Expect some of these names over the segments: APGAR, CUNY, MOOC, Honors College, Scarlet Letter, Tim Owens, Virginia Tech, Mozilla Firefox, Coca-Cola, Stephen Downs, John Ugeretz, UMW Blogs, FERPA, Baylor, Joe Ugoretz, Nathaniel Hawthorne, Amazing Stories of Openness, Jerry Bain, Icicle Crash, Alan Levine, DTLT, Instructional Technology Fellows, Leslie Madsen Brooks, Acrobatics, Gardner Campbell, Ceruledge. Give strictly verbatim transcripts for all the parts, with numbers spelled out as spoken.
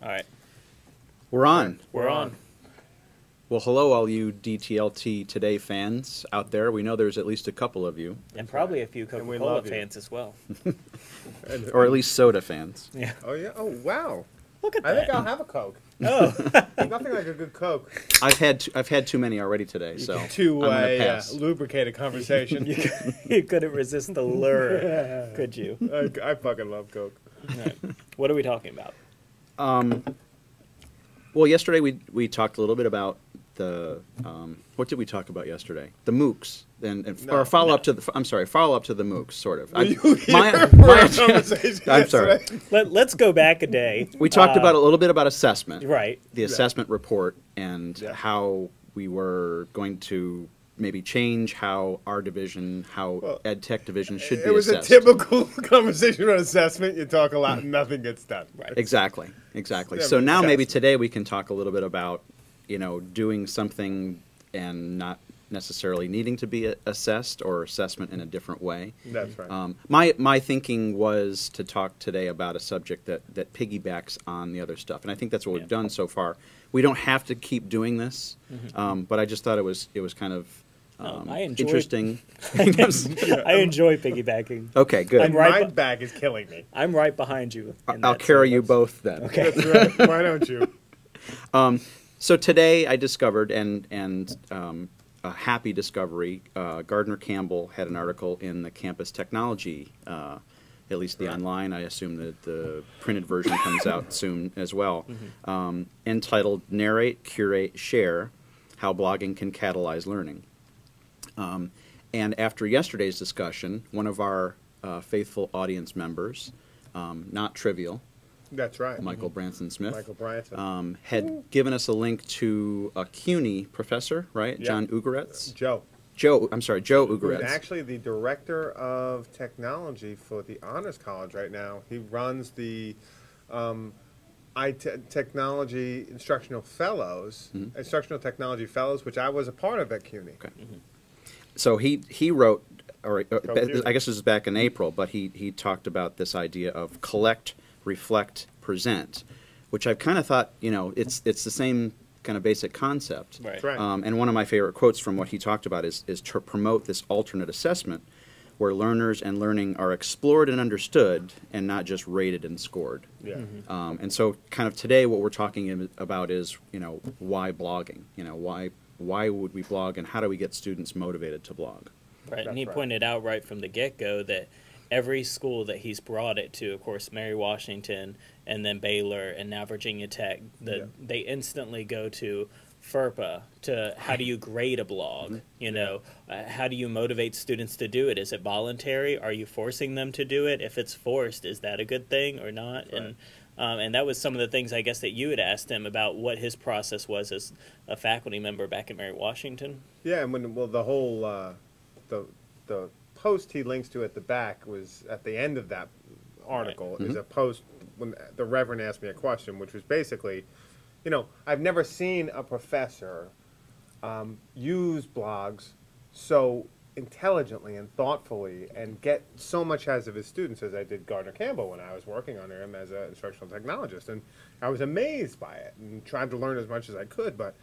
All right. We're on. We're on. Well, hello, all you D T L T Today fans out there. We know there's at least a couple of you. And probably a few Coca-Cola fans as well. Or at least soda fans. Yeah. Oh, yeah. Oh, wow. Look at that. I think I'll have a Coke. Oh. Nothing like a good Coke. I've had too, I've had too many already today, you so to uh, yeah, lubricate a conversation. you, could, you couldn't resist the lure, yeah. Could you? I, I fucking love Coke. Right. What are we talking about? Um, well, yesterday we we talked a little bit about the um, what did we talk about yesterday? The MOOCs and, and no, or follow no. up to the I'm sorry, follow up to the MOOCs, sort of. I, my, my conversation I'm yesterday. sorry. Let, let's go back a day. We talked uh, about a little bit about assessment, right? The assessment yeah. report and yeah. how we were going to maybe change how our division, how well, ed tech division should it be It was assessed. a typical conversation on assessment. You talk a lot and nothing gets done. Right. Exactly, exactly. So now maybe today we can talk a little bit about, you know, doing something and not necessarily needing to be assessed or assessment in a different way. That's right. Um, my, my thinking was to talk today about a subject that, that piggybacks on the other stuff. And I think that's what yeah. we've done so far. We don't have to keep doing this, mm-hmm. um, but I just thought it was, it was kind of... Um, I enjoy, interesting. I enjoy piggybacking. Okay, good. I'm right My back is killing me. I'm right behind you. I'll carry sentence. you both then. Okay. That's right. Why don't you? Um, so today I discovered, and, and um, a happy discovery, uh, Gardner Campbell had an article in the Campus Technology, uh, at least the right. online. I assume that the printed version comes out soon as well, mm-hmm. um, entitled Narrate, Curate, Share, How Blogging Can Catalyze Learning. Um, and after yesterday's discussion, one of our uh, faithful audience members, um, not trivial, that's right, Michael mm-hmm. Branson-Smith, Michael Branson, um, had Ooh. given us a link to a C U N Y professor, right, yeah. John Ugeretz, uh, Joe, Joe, I'm sorry, Joe Ugeretz, actually the director of technology for the Honors College right now. He runs the um, I T technology Instructional Fellows, mm-hmm. Instructional Technology Fellows, which I was a part of at C U N Y. Okay. Mm-hmm. So he, he wrote, or I guess this is back in April, but he, he talked about this idea of collect, reflect, present, which I've kind of thought, you know, it's, it's the same kind of basic concept. Right. Right. Um, and one of my favorite quotes from what he talked about is, is to promote this alternate assessment where learners and learning are explored and understood and not just rated and scored. Yeah. Mm-hmm. um, and so kind of today what we're talking about is, you know, why blogging, you know, why Why would we blog, and how do we get students motivated to blog? Right, That's and he right. pointed out right from the get-go that every school that he's brought it to, of course, Mary Washington, and then Baylor, and now Virginia Tech, the, yeah. they instantly go to FERPA, to how do you grade a blog, you know, uh, how do you motivate students to do it? Is it voluntary? Are you forcing them to do it? If it's forced, is that a good thing or not? Right. And, Um, and that was some of the things, I guess, that you had asked him about what his process was as a faculty member back at Mary Washington. Yeah, and when well, the whole uh, the the post he links to at the back was at the end of that article right. is mm-hmm. a post when the Reverend asked me a question, which was basically, you know, I've never seen a professor um, use blogs so intelligently and thoughtfully and get so much out of his students as I did Gardner Campbell when I was working under him as an instructional technologist, and I was amazed by it and tried to learn as much as I could. But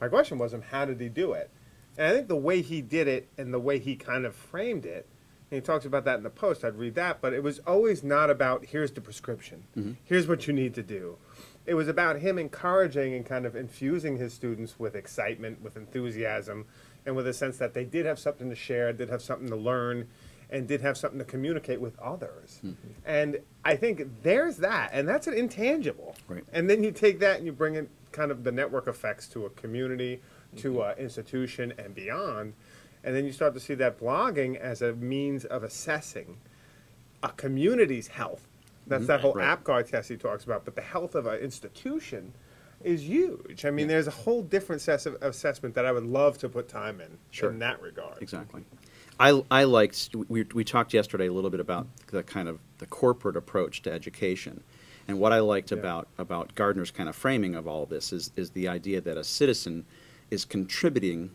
my question was, how did he do it? And I think the way he did it and the way he kind of framed it, and he talks about that in the post, I'd read that, but it was always not about here's the prescription, mm-hmm. here's what you need to do. It was about him encouraging and kind of infusing his students with excitement, with enthusiasm, and with a sense that they did have something to share, did have something to learn, and did have something to communicate with others. Mm-hmm. And I think there's that, and that's an intangible. Right. And then you take that and you bring in kind of the network effects to a community, mm-hmm. to an institution, and beyond. And then you start to see that blogging as a means of assessing a community's health. That's mm-hmm. that whole right. APGAR test he talks about, but the health of an institution is huge. I mean, yeah. there's a whole different assessment that I would love to put time in, sure. in that regard. Exactly. I, I liked, we, we talked yesterday a little bit about the kind of the corporate approach to education. And what I liked yeah. about, about Gardner's kind of framing of all this is, is the idea that a citizen is contributing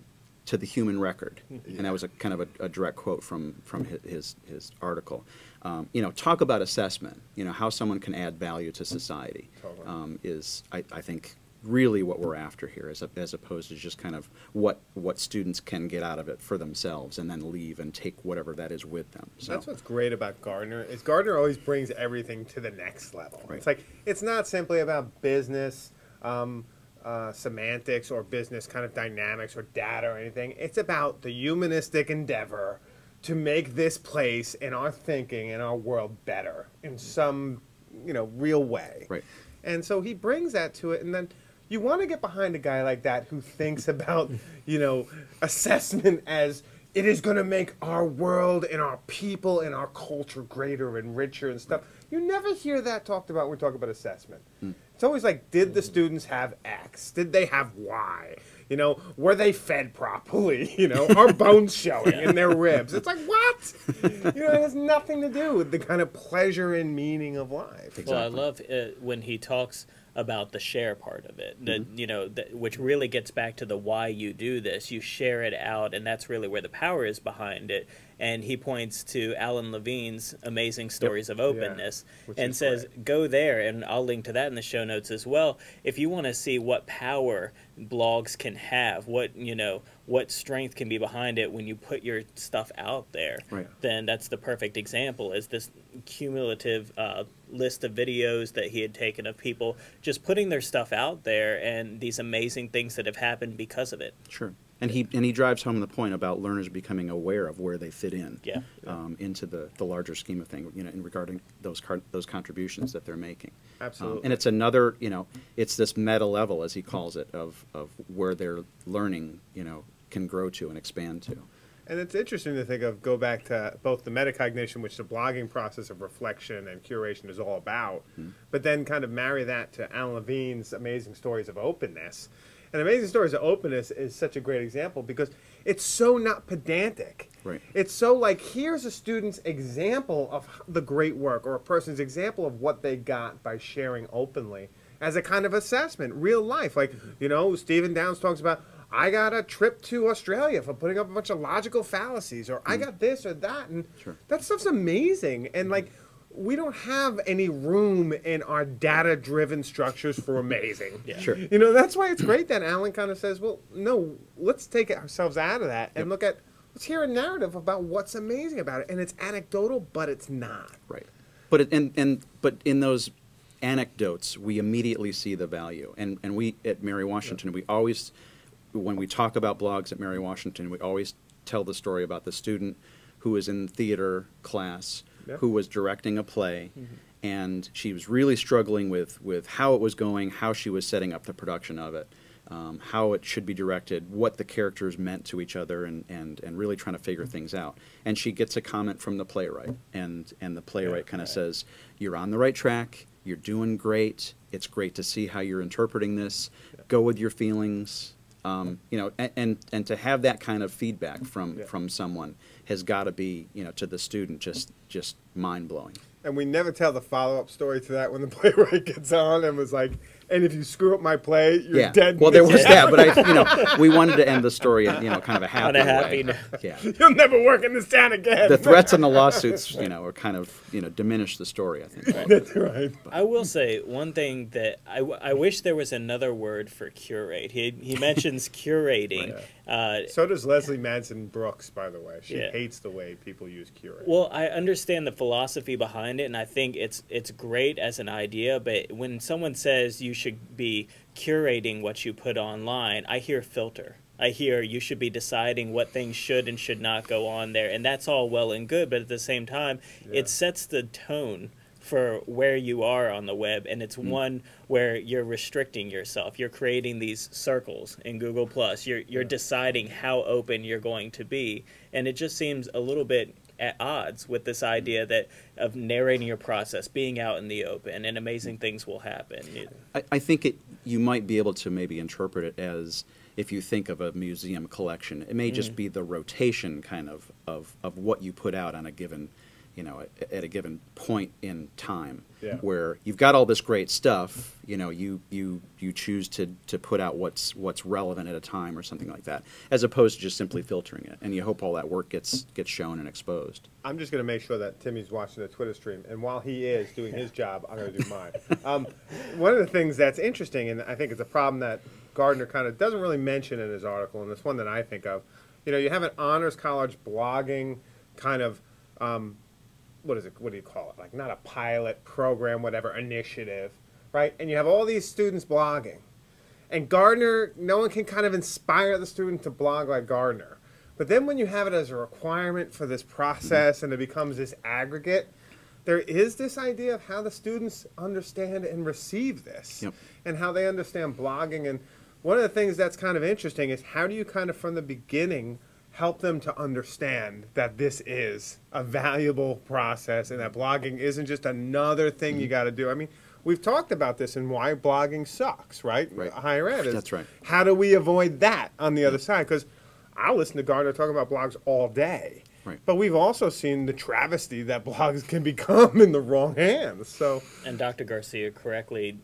to the human record. And that was a kind of a, a direct quote from, from his, his article. Um, you know, talk about assessment, you know, how someone can add value to society um, is, I, I think, really what we're after here, as, a, as opposed to just kind of what, what students can get out of it for themselves and then leave and take whatever that is with them. So that's what's great about Gardner, is Gardner always brings everything to the next level. Right. It's like, it's not simply about business, um, Uh, semantics or business kind of dynamics or data or anything. It's about the humanistic endeavor to make this place and our thinking and our world better in some, you know, real way. Right. And so he brings that to it, and then you want to get behind a guy like that who thinks about, you know, assessment as it is going to make our world and our people and our culture greater and richer and stuff. You never hear that talked about when we talk about assessment. Mm. It's always like, did the students have X? Did they have Y? You know, were they fed properly? You know, are bones showing in their ribs? It's like, what? You know, it has nothing to do with the kind of pleasure and meaning of life. Exactly. Well, I love it when he talks about the share part of it, that, mm-hmm. you know, that, which really gets back to the why you do this. You share it out, and that's really where the power is behind it. And he points to Alan Levine's Amazing Stories yep. of Openness yeah. and says, great. Go there, and I'll link to that in the show notes as well. If you want to see what power blogs can have, what, you know, what strength can be behind it when you put your stuff out there, right. then that's the perfect example, is this cumulative uh, list of videos that he had taken of people just putting their stuff out there and these amazing things that have happened because of it. Sure. And he, and he drives home the point about learners becoming aware of where they fit in yeah. um, into the, the larger scheme of things, you know, in regarding those, car those contributions that they're making. Absolutely. Um, and it's another, you know, it's this meta level, as he calls it, of, of where their learning, you know, can grow to and expand to. And it's interesting to think of, go back to both the metacognition, which the blogging process of reflection and curation is all about, mm-hmm. but then kind of marry that to Alan Levine's Amazing Stories of Openness. And Amazing Stories of Openness is such a great example because it's so not pedantic. Right. It's so like, here's a student's example of the great work, or a person's example of what they got by sharing openly as a kind of assessment, real life. Like, you know, Stephen Downs talks about, I got a trip to Australia for putting up a bunch of logical fallacies, or mm. I got this or that. And sure. that stuff's amazing. And like, we don't have any room in our data-driven structures for amazing. yeah. Sure. You know, that's why it's great that Alan kind of says, well, no, let's take ourselves out of that and yep. look at, let's hear a narrative about what's amazing about it. And it's anecdotal, but it's not. Right. But, it, and, and, but in those anecdotes, we immediately see the value. And, and we at Mary Washington, yep. we always, when we talk about blogs at Mary Washington, we always tell the story about the student who was in theater class, yeah. who was directing a play, mm-hmm. and she was really struggling with, with how it was going, how she was setting up the production of it, um, how it should be directed, what the characters meant to each other, and, and, and really trying to figure things out. And she gets a comment from the playwright, and, and the playwright yeah, kind of right. says, you're on the right track, you're doing great, it's great to see how you're interpreting this, yeah. go with your feelings. Um, you know, and, and, and to have that kind of feedback from, yeah. from someone has got to be, you know, to the student just just mind-blowing. And we never tell the follow-up story to that when the playwright gets on and was like, and if you screw up my play, you're yeah. dead. Well, there was that, but I, you know, we wanted to end the story in, you know, kind of a happy, a happy way. Yeah. You'll never work in this town again. The threats and the lawsuits, you know, are kind of, you know, diminish the story, I think. Right? That's right. But I will say one thing that I, w I wish there was another word for curate. He, he mentions curating. Right. Uh, so does Leslie Madsen Brooks, by the way. She yeah. hates the way people use curate. Well, I understand the philosophy behind it, and I think it's it's great as an idea, but when someone says you should be curating what you put online, I hear filter. I hear you should be deciding what things should and should not go on there, and that's all well and good, but at the same time, yeah. it sets the tone for where you are on the web, and it's mm-hmm. one where you're restricting yourself. You're creating these circles in Google Plus. You're you're yeah. deciding how open you're going to be, and it just seems a little bit at odds with this idea that of narrating your process, being out in the open, and amazing things will happen. I, I think it. You might be able to maybe interpret it as, if you think of a museum collection, it may mm-hmm. just be the rotation kind of of of what you put out on a given. you know, at, at a given point in time, yeah. where you've got all this great stuff, you know, you you you choose to to put out what's what's relevant at a time or something like that, as opposed to just simply filtering it. And you hope all that work gets gets shown and exposed. I'm just going to make sure that Timmy's watching the Twitter stream, and while he is doing his job, I'm going to do mine. Um, one of the things that's interesting, and I think it's a problem that Gardner kind of doesn't really mention in his article, and it's one that I think of, you know, you have an Honors College blogging kind of um, what is it, what do you call it, like not a pilot program, whatever, initiative, right? And you have all these students blogging. And Gardner, no one can kind of inspire the student to blog like Gardner. But then when you have it as a requirement for this process and it becomes this aggregate, there is this idea of how the students understand and receive this, yep. and how they understand blogging. And one of the things that's kind of interesting is how do you kind of from the beginning help them to understand that this is a valuable process and that blogging isn't just another thing you got to do. I mean, we've talked about this and why blogging sucks, right? Right. Higher ed. Is, That's right. How do we avoid that on the other side? Because I listen to Gardner talking about blogs all day. Right. But we've also seen the travesty that blogs can become in the wrong hands. So, and Doctor Garcia correctly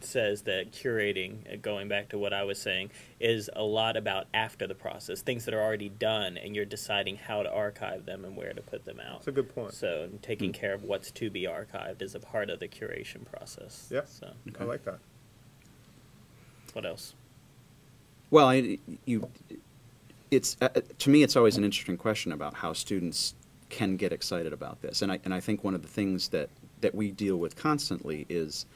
says that curating, going back to what I was saying, is a lot about after the process, things that are already done, and you're deciding how to archive them and where to put them out. That's a good point. So taking mm-hmm. care of what's to be archived is a part of the curation process. Yeah, so. Okay. I like that. What else? Well, I, you... It's, uh, to me, it's always an interesting question about how students can get excited about this. And I, and I think one of the things that, that we deal with constantly is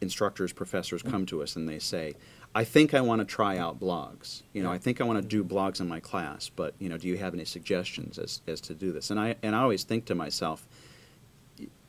instructors, professors come to us and they say, I think I want to try out blogs. You know, I think I want to do blogs in my class, but, you know, do you have any suggestions as, as to do this? And I, and I always think to myself,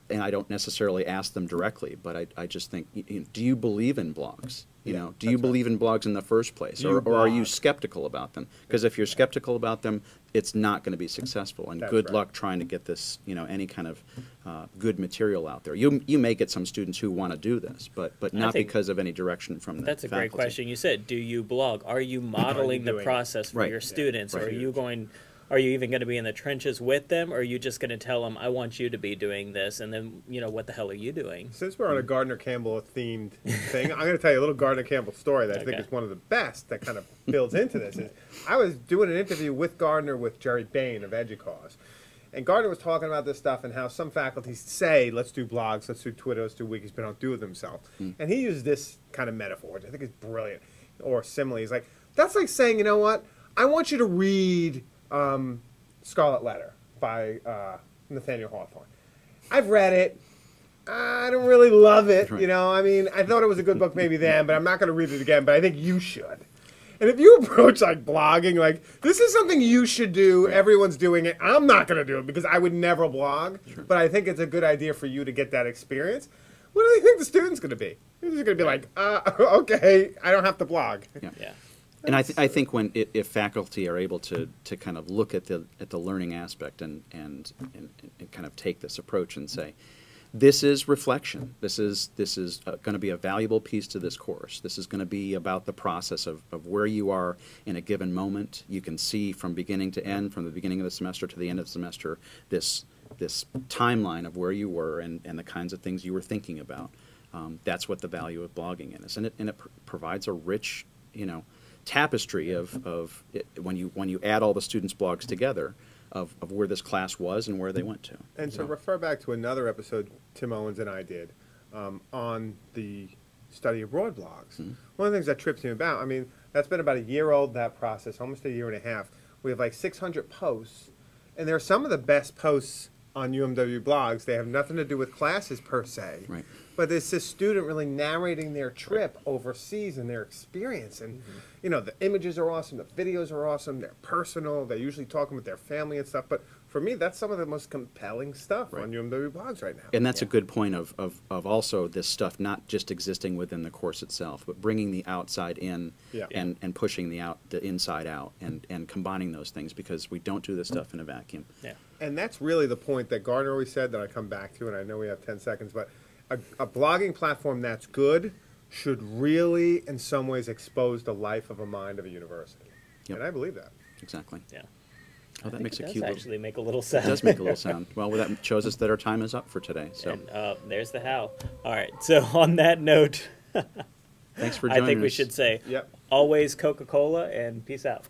and I don't necessarily ask them directly, but I, I just think, you know, do you believe in blogs? You yeah, know, do you believe right. in blogs in the first place, or, or are you skeptical about them? Because if you're skeptical about them, it's not going to be successful. And that's good right. luck trying to get this, you know, any kind of uh, good material out there. You you may get some students who want to do this, but but not because of any direction from the That's a faculty. Great question. You said, do you blog? Are you modeling are you the process for right. your yeah. students, right. or are you going? Are you even going to be in the trenches with them, or are you just going to tell them, I want you to be doing this, and then, you know, what the hell are you doing? Since we're on a Gardner Campbell-themed thing, I'm going to tell you a little Gardner Campbell story that okay. I think is one of the best that kind of builds into this. Is I was doing an interview with Gardner with Jerry Bain of Educause, and Gardner was talking about this stuff and how some faculty say, let's do blogs, let's do Twitter, let's do wikis, but don't do it themselves. Mm. And he used this kind of metaphor, which I think is brilliant, or simile. He's like, that's like saying, you know what, I want you to read... Um, Scarlet Letter by uh, Nathaniel Hawthorne. I've read it. I don't really love it. You know, I mean, I thought it was a good book maybe then, but I'm not going to read it again, but I think you should. And if you approach, like, blogging, like, this is something you should do, everyone's doing it, I'm not going to do it because I would never blog, sure. but I think it's a good idea for you to get that experience. What do they think the student's going to be? They're going to be like, uh, okay, I don't have to blog. Yeah. yeah. And I, th I think when it, if faculty are able to, to kind of look at the at the learning aspect and and, and and kind of take this approach and say, this is reflection. This is this is uh, going to be a valuable piece to this course. This is going to be about the process of, of where you are in a given moment. You can see from beginning to end, from the beginning of the semester to the end of the semester, this this timeline of where you were and, and the kinds of things you were thinking about. Um, that's what the value of blogging is, and it and it pr provides a rich, you know. tapestry of, of it, when you when you add all the students' blogs together of, of where this class was and where they went to. And so. to refer back to another episode Tim Owens and I did um, on the study abroad blogs. Mm-hmm. One of the things that trips me about, I mean, that's been about a year old, that process, almost a year and a half. We have like six hundred posts, and they're some of the best posts on U M W blogs. They have nothing to do with classes per se, right. but it's this student really narrating their trip overseas and their experience. And, mm-hmm. you know, the images are awesome, the videos are awesome, they're personal, they're usually talking with their family and stuff. But for me, that's some of the most compelling stuff right. on U M W blogs right now. And that's yeah. a good point of, of, of also this stuff not just existing within the course itself, but bringing the outside in yeah. and, and pushing the out the inside out and, and combining those things, because we don't do this stuff in a vacuum. Yeah. And that's really the point that Gardner always said that I come back to, and I know we have ten seconds, but a, a blogging platform that's good should really, in some ways, expose the life of a mind of a university. Yep. And I believe that. Exactly. Yeah. Oh, that makes a cute. It does actually make a little sound. It does make a little sound. Well, that shows us that our time is up for today. So and, uh, there's the how. All right. So on that note, thanks for joining us. I think we should say, yep. Always Coca-Cola and peace out.